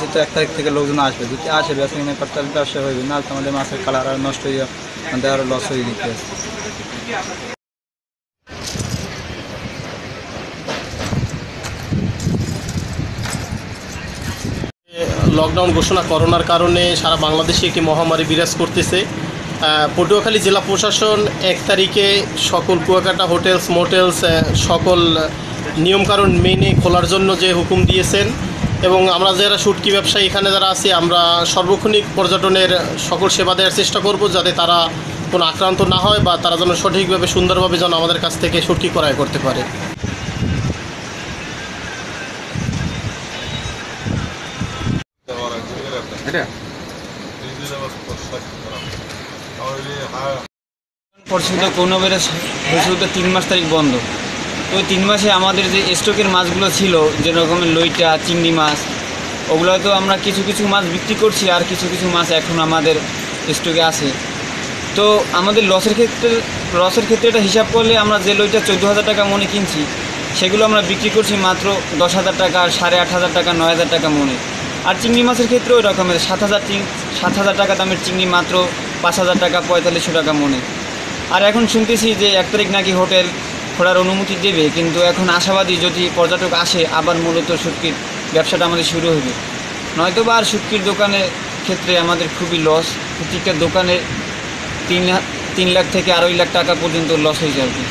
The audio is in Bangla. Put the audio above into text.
শুনছি তো 1 তারিখ থেকে লোকজন আসবে, যদি আসে ব্যবসা কিনে করতে হবে, ব্যবসা হইবে না তাহলে মাছের কালার আর নষ্ট হইয়া আমাদের আরও লস হয়ে যেতে আছে। লকডাউন ঘোষণা করোনার কারণে সারা বাংলাদেশে একটি মহামারী বিরাজ করতেছে। পটুয়াখালী জেলা প্রশাসন 1 তারিখে সকল কুয়াকাটা হোটেলস মোটেলস সকল নিয়মকানুন মেনে খোলার জন্য যে হুকুম দিয়েছেন, এবং আমরা যারা শুটকি ব্যবসায়ী এখানে যারা আছি আমরা সর্বক্ষণিক পর্যটনের সকল সেবা দেওয়ার চেষ্টা করব, যাতে তারা কোনো আক্রান্ত না হয় বা তারা যেন সঠিকভাবে সুন্দরভাবে যেন আমাদের কাছ থেকে শুটকি ক্রয় করতে পারে। পর্যন্ত কৌনবেরা বছর 3 মাস তারিখ বন্ধ, তো 3 মাসে আমাদের যে স্টকের মাছগুলো ছিল যেরকম লইটা চিংড়ি মাছ ওগুলো তো আমরা কিছু কিছু মাছ বিক্রি করছি, আর কিছু কিছু মাছ এখন আমাদের স্টকে আছে। তো আমাদের লসের ক্ষেত্রে এটা হিসাব করলে আমরা যে লইটা 14,000 টাকা মনে কিনছি সেগুলো আমরা বিক্রি করছি মাত্র 10,000 টাকা, 8,500 টাকা, 9,000 টাকা মনে। আর চিংড়ি মাছের ক্ষেত্রে ওই রকমের 7,000 টাকা দামের চিংড়ি মাত্র 5,000 টাকা, 4,500 টাকা মনে। আর এখন শুনতেছি যে 1 তারিখ নাকি হোটেল খোলার অনুমতি দেবে, কিন্তু এখন আশাবাদী যদি পর্যটক আসে আবার মূলত শুটকির ব্যবসাটা আমাদের শুরু হবে, নয়তো বা আর শুটকির দোকানের ক্ষেত্রে আমাদের খুবই লস। প্রত্যেকটা দোকানে 3 লাখ থেকে 2.5 লাখ টাকা পর্যন্ত লস হয়ে যাবে।